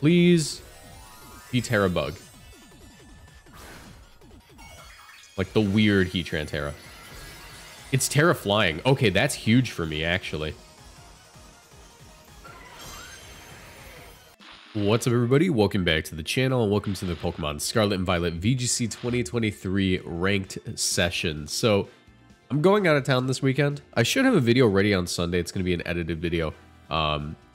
Please be Terra Bug. Like the weird Heatran Terra. It's Terra Flying. Okay, that's huge for me, actually. What's up, everybody? Welcome back to the channel and welcome to the Pokemon Scarlet and Violet VGC 2023 ranked session. So I'm going out of town this weekend. I should have a video ready on Sunday. It's going to be an edited video.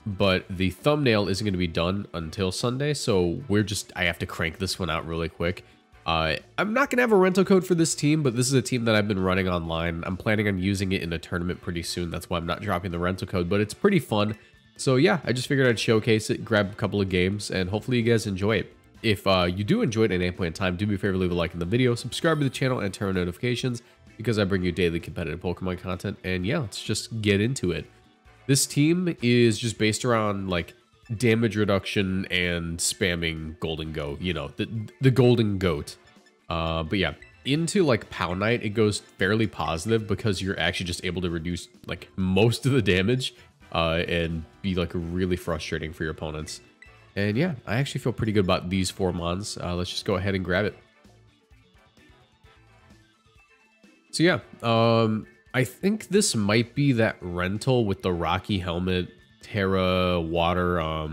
But the thumbnail isn't going to be done until Sunday, so I have to crank this one out really quick. I'm not going to have a rental code for this team, but this is a team that I've been running online. I'm planning on using it in a tournament pretty soon. That's why I'm not dropping the rental code, but it's pretty fun. So yeah, I just figured I'd showcase it, grab a couple of games, and hopefully you guys enjoy it. If you do enjoy it at any point in time, do me a favor, leave a like in the video, subscribe to the channel, and turn on notifications because I bring you daily competitive Pokemon content. And yeah, let's just get into it. This team is just based around like damage reduction and spamming Gholdengo, you know, the golden goat. But yeah, into like Pawmot, it goes fairly positive because you're actually just able to reduce like most of the damage and be like really frustrating for your opponents. And yeah, I actually feel pretty good about these four mons. Let's just go ahead and grab it. So yeah, I think this might be that rental with the Rocky Helmet, Terra Water. I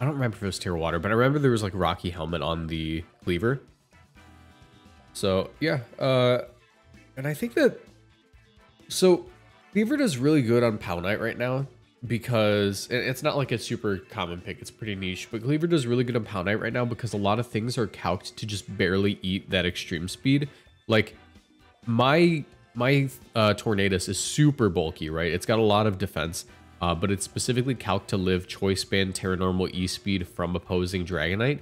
don't remember if it was Terra Water, but I remember there was like Rocky Helmet on the Cleaver. So yeah, and I think that Cleaver does really good on Pawmot right now because it's not like a super common pick. It's pretty niche, but Cleaver does really good on Pawmot right now because a lot of things are calced to just barely eat that extreme speed. Like my Tornadus is super bulky, right? It's got a lot of defense, but it's specifically calced to live Choice Band, Terra Normal, E-Speed from opposing Dragonite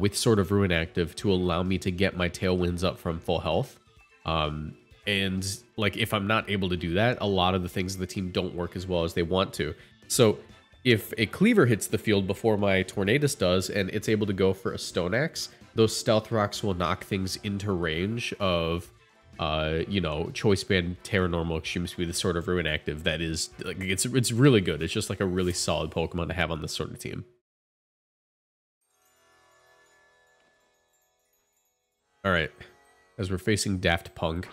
with Sword of Ruin active to allow me to get my Tailwinds up from full health. And like if I'm not able to do that, a lot of the things of the team don't work as well as they want to. So if a Cleaver hits the field before my Tornadus does and it's able to go for a Stone Axe, those Stealth Rocks will knock things into range of... you know, Choice Band, Terra Normal, Extreme Speed, the Sword of Ruin active. That is, like, it's really good. It's just like a really solid Pokemon to have on this sort of team. All right, as we're facing Daft Punk.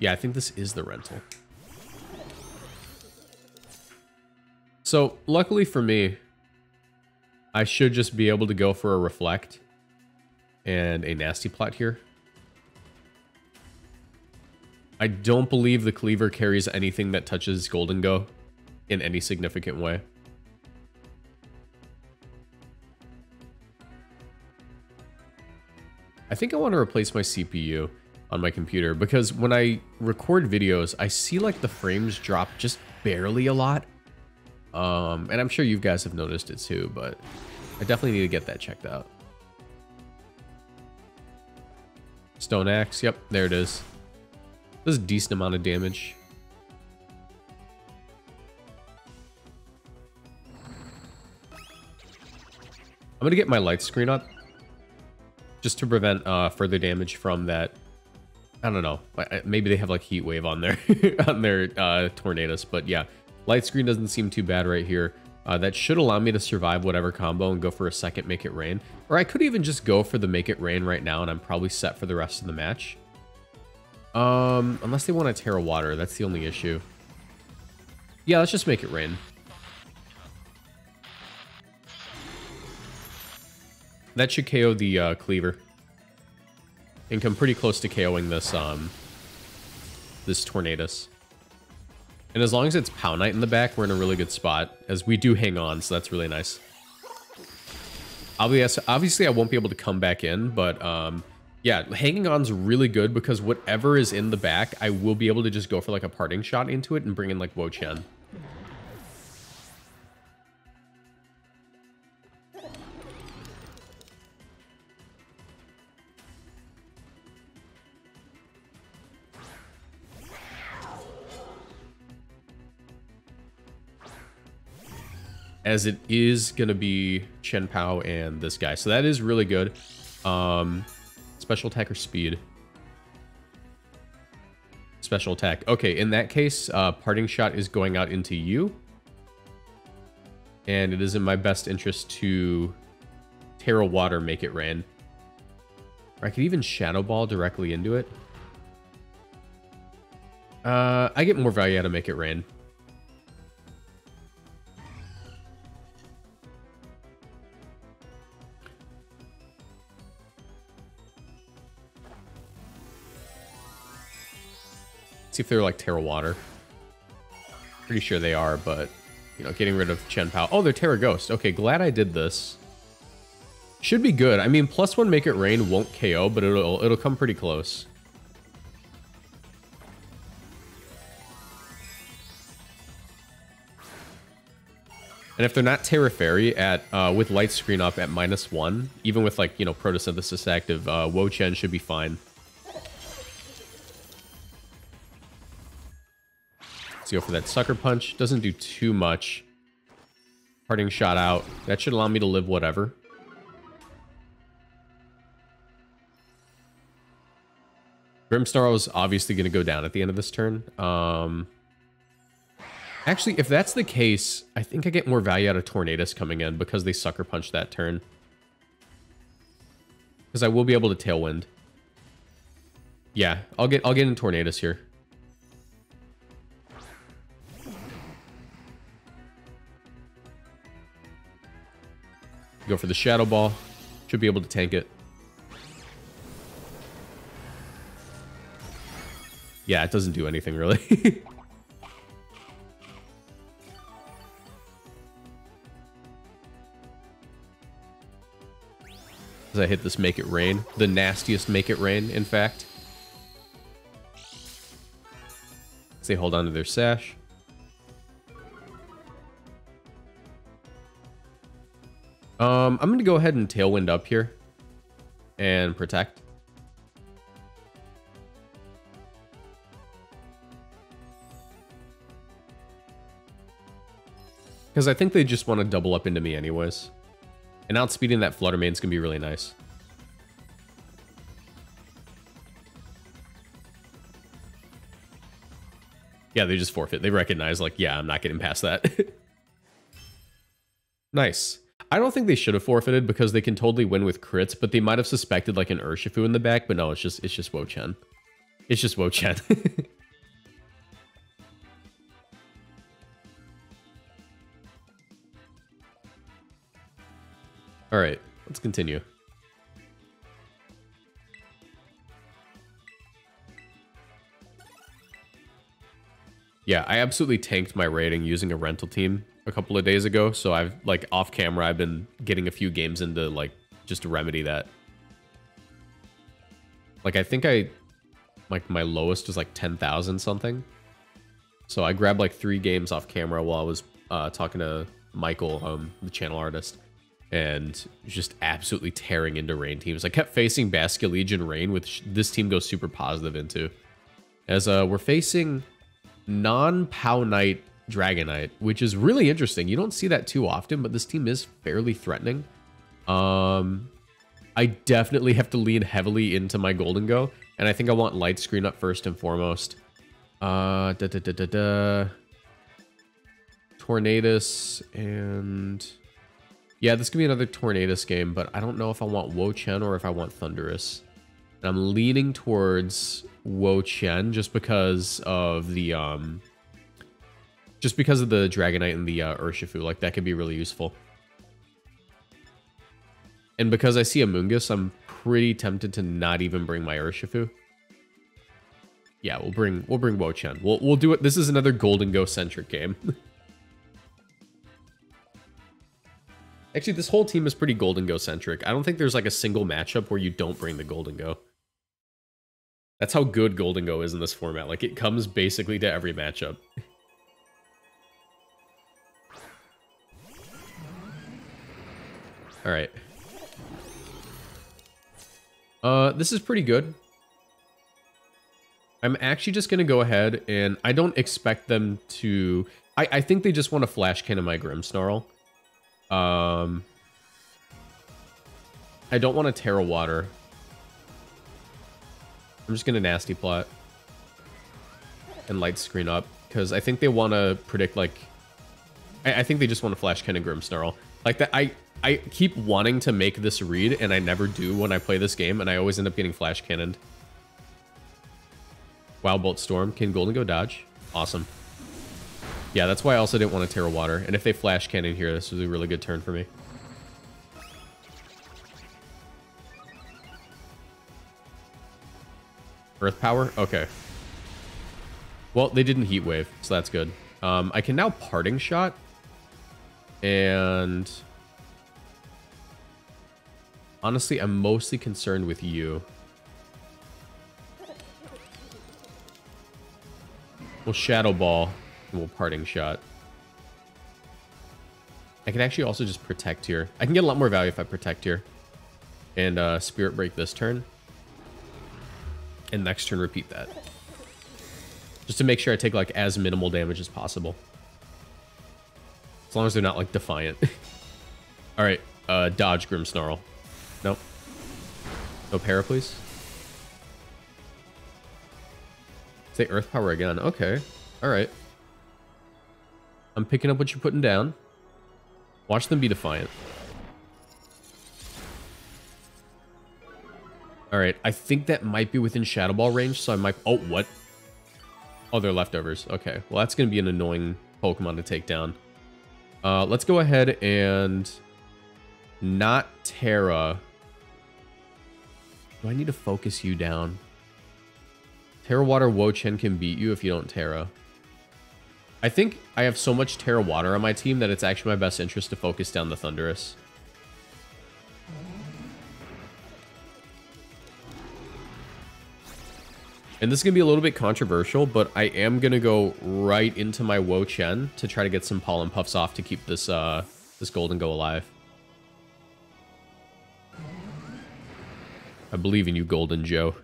Yeah, I think this is the rental. So luckily for me, I should just be able to go for a Reflect and a Nasty Plot here. I don't believe the Cleaver carries anything that touches Gholdengo in any significant way. I think I want to replace my CPU on my computer because when I record videos, I see like the frames drop just barely a lot. And I'm sure you guys have noticed it too, but I definitely need to get that checked out. Stone Axe, yep, there it is. Does a decent amount of damage. I'm gonna get my Light Screen up just to prevent further damage from that. I don't know. Maybe they have like Heat Wave on their Tornadus, but yeah, Light Screen doesn't seem too bad right here. That should allow me to survive whatever combo and go for a second Make It Rain, or I could even just go for the Make It Rain right now, and I'm probably set for the rest of the match. Unless they want to Terra Water, that's the only issue. Yeah, let's just Make It Rain. That should KO the Cleaver and come pretty close to KOing this this Tornadus. And as long as it's Pawmot in the back, we're in a really good spot as we do hang on, so that's really nice. Obviously I won't be able to come back in, but yeah, hanging on's really good because whatever is in the back, I will be able to just go for like a Parting Shot into it and bring in like Wo-Chien. As it is gonna be Chien-Pao and this guy, so that is really good. Special attack or speed? Special attack. Okay, in that case, Parting Shot is going out into you. and it is in my best interest to Terra Water Make It Rain. Or I could even Shadow Ball directly into it. I get more value out of Make It Rain. See if they're like Terra Water. Pretty sure they are, but you know, getting rid of Chien-Pao. Oh, they're Terra Ghost. Okay, glad I did this. Should be good. I mean, +1 Make It Rain won't KO, but it'll come pretty close. And if they're not Terra Fairy at with Light Screen up at -1, even with like, you know, Protosynthesis active, Wo-Chien should be fine. Go for that Sucker Punch. Doesn't do too much. Parting Shot out. That should allow me to live whatever. Grimmsnarl is obviously going to go down at the end of this turn. Actually, if that's the case, I think I get more value out of Tornadus coming in because they Sucker Punch that turn. Because I will be able to Tailwind. Yeah, I'll get in Tornadus here. Go for the Shadow Ball. Should be able to tank it. Yeah, it doesn't do anything really. As I hit this Make It Rain. The nastiest Make It Rain, in fact. As they hold on to their Sash. I'm going to go ahead and Tailwind up here and protect. Because I think they just want to double up into me anyways. And outspeeding that Fluttermane is going to be really nice. Yeah, they just forfeit. They recognize, like, yeah, I'm not getting past that. Nice. I don't think they should have forfeited because they can totally win with crits, but they might have suspected like an Urshifu in the back, but no, it's just Wo-Chien. It's just Wo-Chien. All right, let's continue. Yeah, I absolutely tanked my rating using a rental team a couple of days ago, so I've, like, off camera, I've been getting a few games into, like, just to remedy that. Like, I think I, like, my lowest was, like, 10,000 something. So I grabbed, like, 3 games off camera while I was talking to Michael, the channel artist, and just absolutely tearing into Rain teams. I kept facing Basculiege and Rain, which this team goes super positive into. As we're facing non-Pawmot Dragonite, which is really interesting. You don't see that too often, but this team is fairly threatening. I definitely have to lean heavily into my Gholdengo, and I think I want Light Screen up first and foremost. Tornadus, and yeah, this could be another Tornadus game, but I don't know if I want Wo-Chien or if I want Thundurus. And I'm leaning towards Wo-Chien just because of the Dragonite and the Urshifu, like, that could be really useful. And because I see Amoonguss, I'm pretty tempted to not even bring my Urshifu. Yeah, we'll bring Wo-Chien. We'll do it. This is another Gholdengo centric game. Actually, this whole team is pretty Gholdengo centric. I don't think there's like a single matchup where you don't bring the Gholdengo. That's how good Gholdengo is in this format. Like, it comes basically to every matchup. All right. This is pretty good. I'm actually just going to go ahead, and I don't expect them to... I think they just want to Flash Cannon my Grimmsnarl. I don't want to Terra Water. I'm just going to Nasty Plot. And Light Screen up, because I think they want to predict, like... I think they just want to flash Ken and Grimmsnarl. Like that, I keep wanting to make this read, and I never do when I play this game, and I always end up getting flash cannoned. Wow, Bolt Storm. Can Gholdengo dodge? Awesome. Yeah, that's why I also didn't want to Terra Water. And if they flash cannon here, this was a really good turn for me. Earth Power? Okay. Well, they didn't Heat Wave, so that's good. I can now Parting Shot. And... honestly, I'm mostly concerned with you. We'll Shadow Ball and we'll Parting Shot. I can actually also just Protect here. I can get a lot more value if I Protect here. And Spirit Break this turn. And next turn, repeat that. Just to make sure I take like as minimal damage as possible. As long as they're not like defiant. All right, dodge Grimmsnarl. Nope. No Para, please. Say Earth Power again. Okay. All right. I'm picking up what you're putting down. Watch them be defiant. All right. I think that might be within Shadow Ball range, so I might... oh, what? Oh, they're Leftovers. Okay. Well, that's going to be an annoying Pokemon to take down. Let's go ahead and not Terra. Do I need to focus you down? Terra Water Wo-Chien can beat you if you don't Terra. I think I have so much Terra Water on my team that it's actually my best interest to focus down the Thundurus. And this is going to be a little bit controversial, but I am going to go right into my Wo-Chien to try to get some Pollen Puffs off to keep this, this Gholdengo alive. I believe in you, Golden Joe.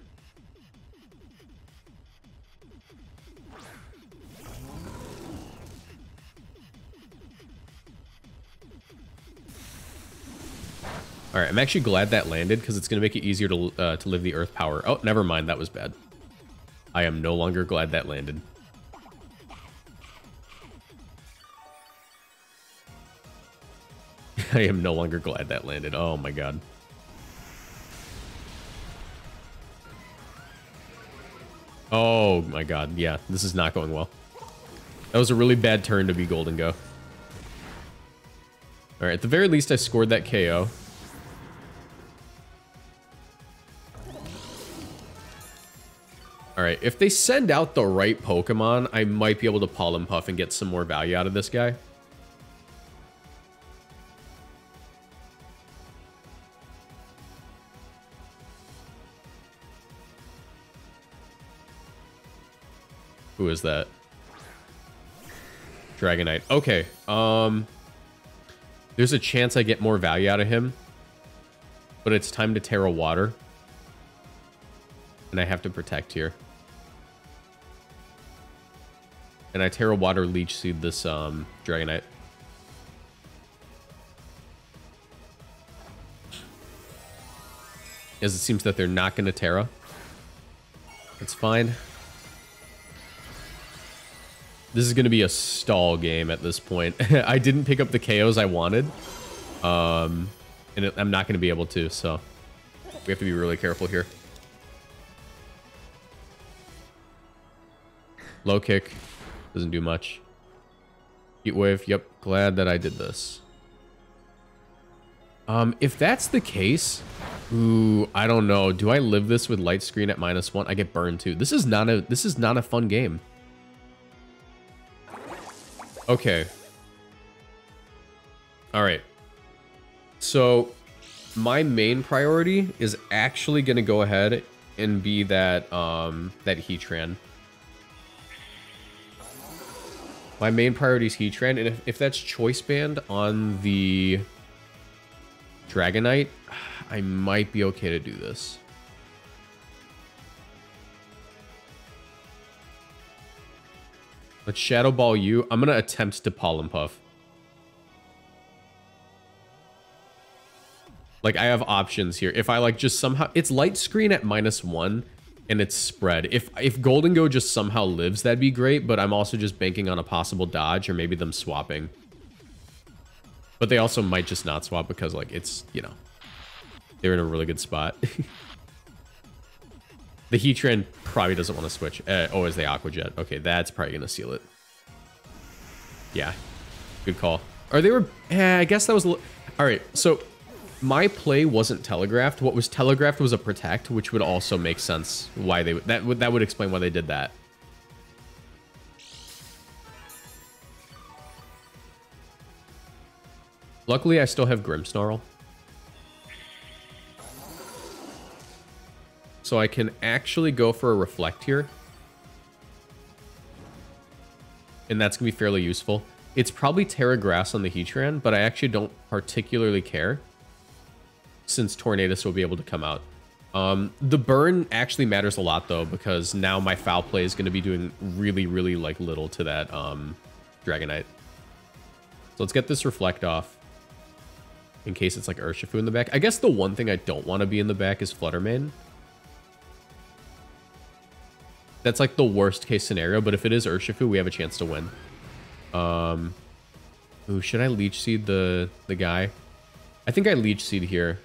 All right, I'm actually glad that landed because it's going to make it easier to live the Earth Power. Oh, never mind. That was bad. I am no longer glad that landed. I am no longer glad that landed. Oh, my God. Oh, my God. Yeah, this is not going well. That was a really bad turn to be Gholdengo. All right, at the very least, I scored that KO. All right, if they send out the right Pokemon, I might be able to Pollen Puff and get some more value out of this guy. Who is that? Dragonite. Okay, there's a chance I get more value out of him, but it's time to Terra Water. And I have to Protect here. And I Terra Water Leech Seed this Dragonite. As it seems that they're not going to Terra. That's fine. This is going to be a stall game at this point. I didn't pick up the KOs I wanted. And I'm not going to be able to, so we have to be really careful here. Low kick. Doesn't do much. Heat Wave. Yep. Glad that I did this. If that's the case... ooh, I don't know. Do I live this with Light Screen at -1? I get burned too. This is not a fun game. Okay. Alright. So, my main priority is actually going to go ahead and be that, that Heatran. My main priority is Heatran, and if that's Choice Band on the Dragonite, I might be okay to do this. Let's Shadow Ball you. I'm going to attempt to Pollen Puff. Like, I have options here. If I, like, just somehow... it's Light Screen at -1. And it's spread. If Gholdengo just somehow lives, that'd be great, but I'm also just banking on a possible dodge or maybe them swapping. But they also might just not swap because, like, it's, you know, they're in a really good spot. The Heatran probably doesn't want to switch. Oh, is they Aqua Jet? Okay, that's probably going to seal it. Yeah, good call. Or they were... I guess that was... All right, so my play wasn't telegraphed. What was telegraphed was a Protect, which would also make sense why they... That would explain why they did that. Luckily, I still have Grimmsnarl. So I can actually go for a Reflect here. And that's going to be fairly useful. It's probably Terra Grass on the Heatran, but I actually don't particularly care, since Tornadus will be able to come out. The burn actually matters a lot, though, because now my Foul Play is going to be doing really, really, like, little to that Dragonite. So let's get this Reflect off, in case it's like Urshifu in the back. I guess the one thing I don't want to be in the back is Fluttermane. That's like the worst case scenario, but if it is Urshifu, we have a chance to win. Ooh, should I Leech Seed the guy? I think I Leech Seed here.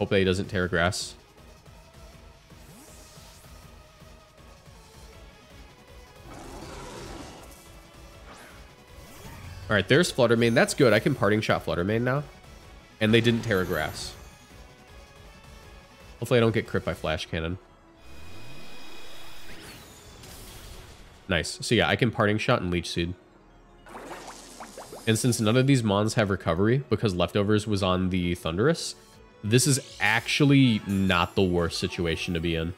Hope that he doesn't Terra Grass. All right, there's Fluttermane. That's good. I can Parting Shot Fluttermane now. And they didn't Terra Grass. Hopefully I don't get crit by Flash Cannon. Nice. So yeah, I can Parting Shot and Leech Seed. And since none of these Mons have recovery, because Leftovers was on the Thundurus, this is actually not the worst situation to be in.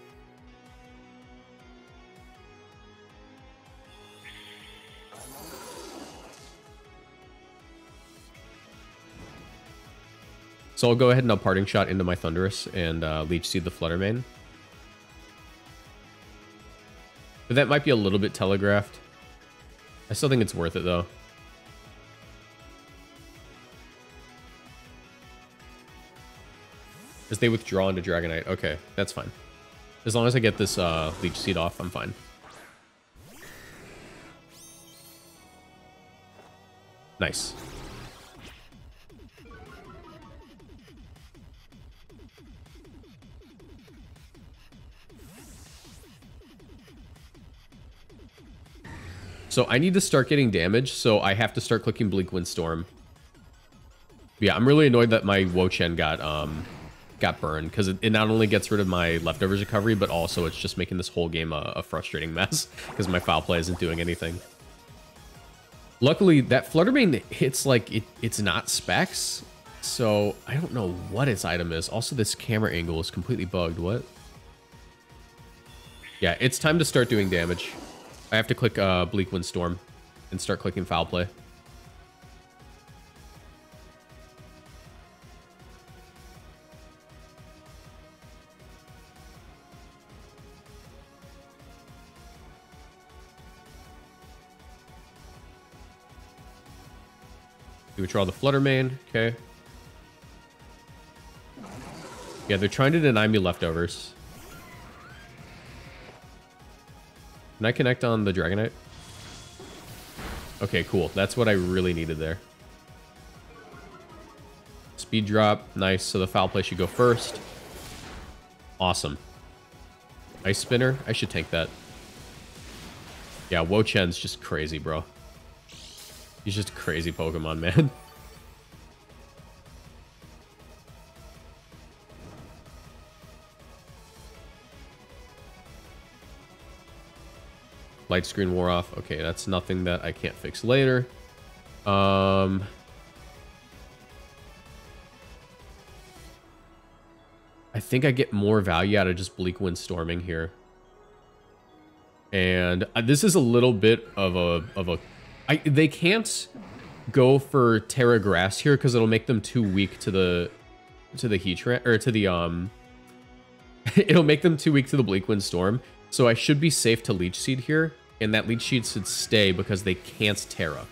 So I'll go ahead and I'll Parting Shot into my Thundurus and Leech Seed the Fluttermane. But that might be a little bit telegraphed. I still think it's worth it, though. As they withdraw into Dragonite. Okay, that's fine. As long as I get this Leech Seed off, I'm fine. Nice. So I need to start getting damage, so I have to start clicking Bleak Windstorm. Yeah, I'm really annoyed that my Wo-Chien got burned, because it not only gets rid of my Leftovers recovery, but also it's just making this whole game a frustrating mess, because my Foul Play isn't doing anything. Luckily, that Fluttermane hits, like, it's not specs, so I don't know what its item is. Also, this camera angle is completely bugged. What? Yeah, it's time to start doing damage. I have to click Bleak Windstorm and start clicking Foul Play. We withdraw the Fluttermane. Okay. Yeah, they're trying to deny me Leftovers. Can I connect on the Dragonite? Okay, cool. That's what I really needed there. Speed drop. Nice. So the Foul Play should go first. Awesome. Ice Spinner. I should tank that. Yeah, Wo-Chien's just crazy, bro. He's just a crazy Pokemon, man. Light Screen wore off. Okay, that's nothing that I can't fix later. I think I get more value out of just Bleak Windstorming here. And this is a little bit of they can't go for Terra Grass here because it'll make them too weak to the Heatran, or to the it'll make them too weak to the Bleak Windstorm. So I should be safe to Leech Seed here, and that Leech Seed should stay because they can't Terra.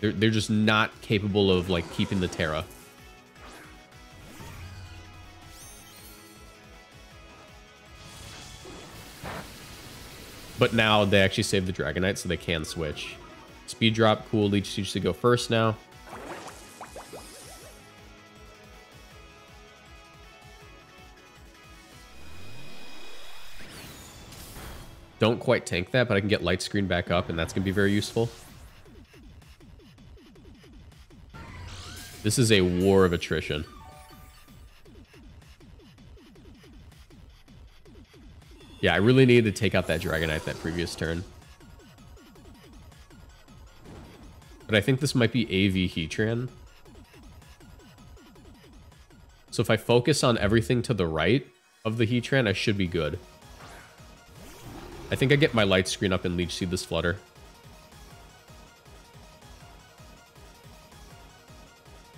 They're just not capable of, like, keeping the Terra. But now they actually saved the Dragonite, so they can switch. Speed drop, cool. Leech Seed should go first now. Don't quite tank that, but I can get Light Screen back up, and that's going to be very useful. This is a war of attrition. Yeah, I really needed to take out that Dragonite that previous turn. But I think this might be AV Heatran. So if I focus on everything to the right of the Heatran, I should be good. I think I get my Light Screen up and Leech Seed this Flutter.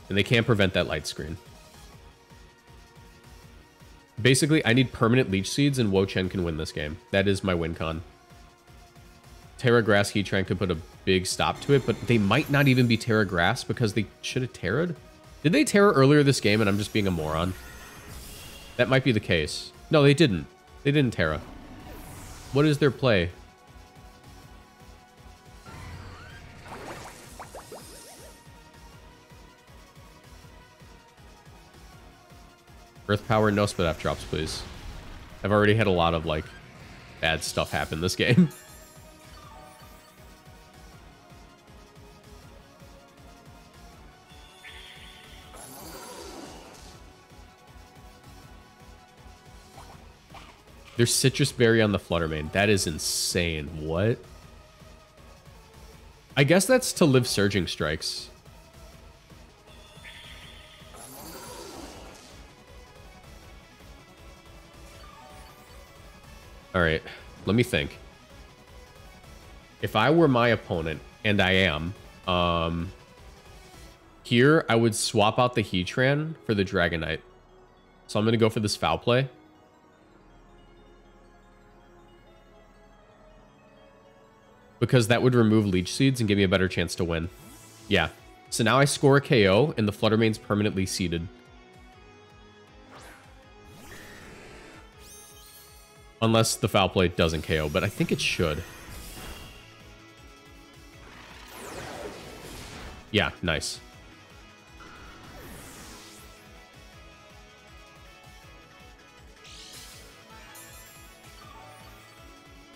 And they can't prevent that Light Screen. Basically, I need permanent Leech Seeds, and Wo-Chien can win this game. That is my win con. Terra Grass Heatran could put a big stop to it, but they might not even be Terra Grass because they should have Terra'd. Did they Terra earlier this game and I'm just being a moron? That might be the case. No, they didn't. They didn't Terra. What is their play? Earth Power, no Spitaf drops, please. I've already had a lot of, like, bad stuff happen this game. There's Citrus Berry on the Fluttermane. That is insane. What? I guess that's to live Surging Strikes. All right, let me think. If I were my opponent, and I am, here I would swap out the Heatran for the Dragonite. So I'm going to go for this Foul Play. Because that would remove Leech Seeds and give me a better chance to win. Yeah. So now I score a KO, and the Fluttermane's permanently seeded. Unless the Foul Play doesn't KO, but I think it should. Yeah, nice.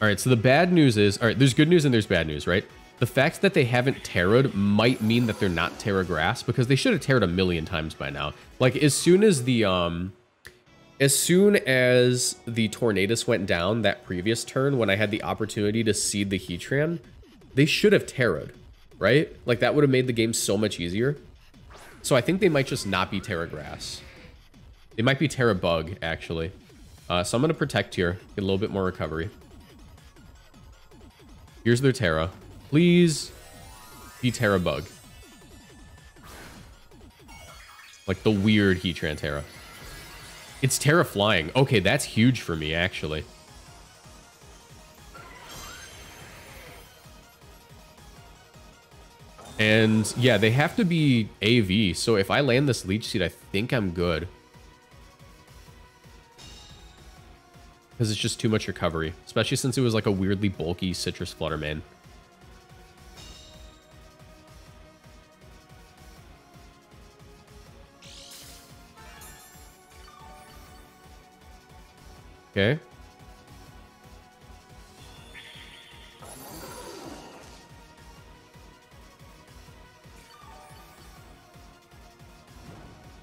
Alright, so the bad news is... Alright, there's good news and there's bad news, right? The fact that they haven't Terra'd might mean that they're not Terra Grass, because they should have Terra'd a million times by now. Like, as soon as the, As soon as the Tornadus went down that previous turn, when I had the opportunity to seed the Heatran, they should have Terra'd, right? Like, that would have made the game so much easier. So I think they might just not be Terra Grass. They might be Terra Bug, actually. So I'm going to protect here, get a little bit more recovery. Here's their Terra. Please be Terra Bug. Like the weird Heatran Terra. It's Terra Flying. Okay, that's huge for me, actually. And, yeah, they have to be AV, so if I land this Leech Seed, I think I'm good. Because it's just too much recovery. Especially since it was, like, a weirdly bulky Citrus Fluttermane. Okay.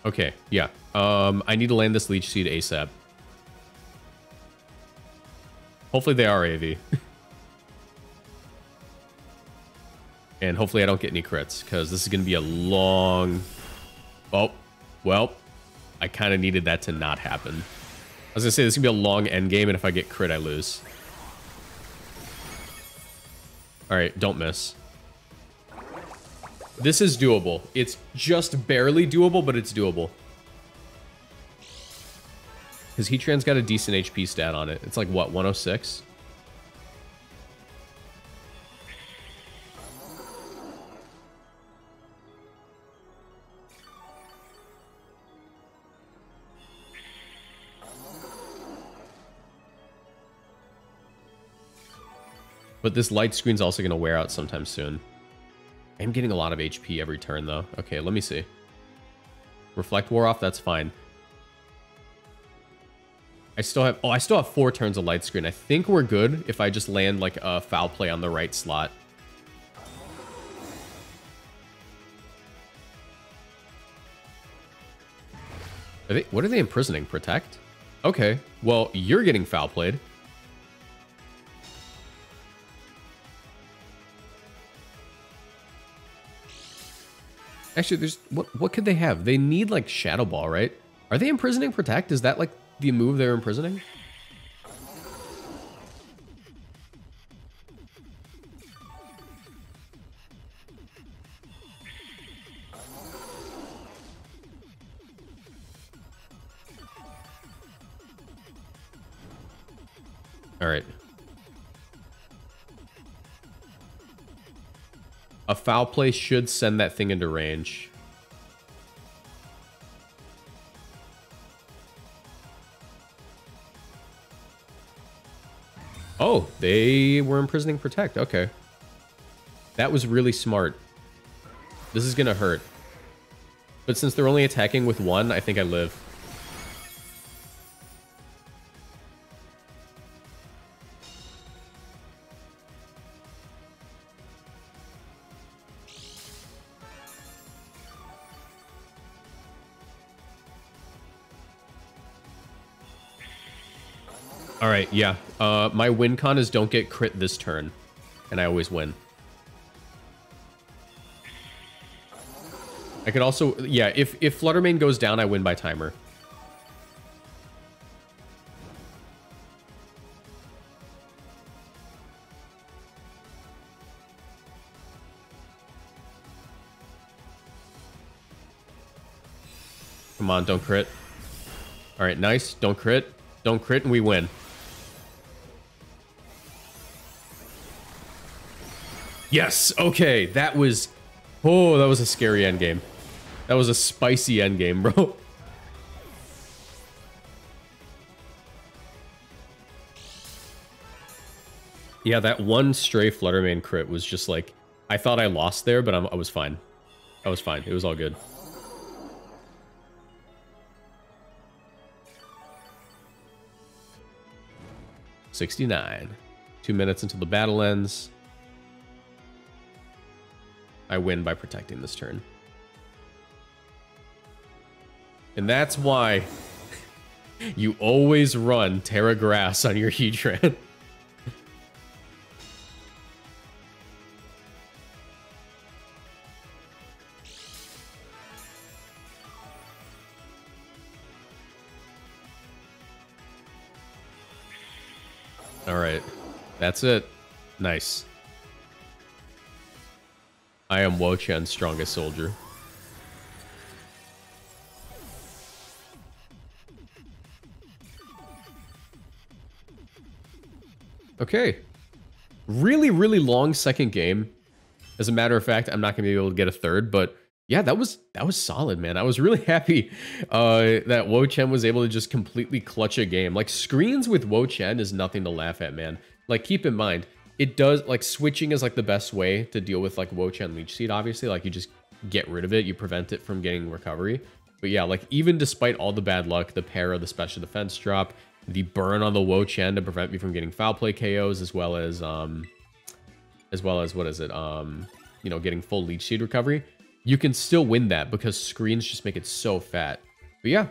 Okay, yeah. I need to land this Leech Seed ASAP. Hopefully they are AV. And hopefully I don't get any crits, because this is going to be a long... Oh, well, I kind of needed that to not happen. I was going to say, this is going to be a long end game, and if I get crit, I lose. Alright, don't miss. This is doable. It's just barely doable, but it's doable. Because Heatran's got a decent HP stat on it. It's like, what, 106? But this Light Screen's also going to wear out sometime soon. I'm getting a lot of HP every turn, though. Okay, let me see. Reflect wore off, that's fine. I still have, oh, I still have 4 turns of Light Screen. I think we're good if I just land like a Foul Play on the right slot. Are they, what are they imprisoning? Protect? Okay, well, you're getting Foul Played. Actually, there's, what could they have? They need like Shadow Ball, right? Are they imprisoning Protect? Is that like the move they're imprisoning? All right. A Foul Play should send that thing into range. Oh, they were imprisoning Protect. Okay. That was really smart. This is going to hurt. But since they're only attacking with 1, I think I live. Alright, yeah. My win con is don't get crit this turn. And I always win. I could also... yeah, if Fluttermane goes down, I win by timer. Come on, don't crit. Alright, nice. Don't crit. Don't crit and we win. Yes, okay, that was... oh, that was a scary endgame. That was a spicy endgame, bro. Yeah, that one stray Fluttermane crit was just like... I thought I lost there, but I was fine. I was fine. It was all good. $69. 2 minutes until the battle ends. I win by protecting this turn. And that's why you always run Terra Grass on your Heatran. All right. That's it. Nice. I am Wo-Chien's strongest soldier. Okay. Really, really long second game. As a matter of fact, I'm not going to be able to get a third, but yeah, that was solid, man. I was really happy that Wo-Chien was able to just completely clutch a game. Like, screens with Wo-Chien is nothing to laugh at, man. Like, keep in mind, it does, like, switching is, like, the best way to deal with, like, Wo-Chien Leech Seed, obviously. Like, you just get rid of it. You prevent it from getting recovery. But, yeah, like, even despite all the bad luck, the para, the special defense drop, the burn on the Wo-Chien to prevent me from getting Foul Play KOs, as well as, what is it, you know, getting full Leech Seed recovery, you can still win that because screens just make it so fat. But, yeah,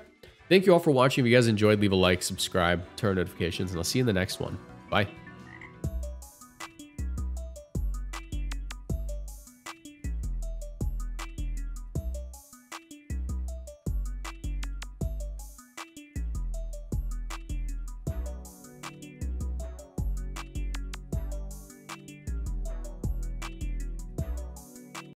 thank you all for watching. If you guys enjoyed, leave a like, subscribe, turn on notifications, and I'll see you in the next one. Bye.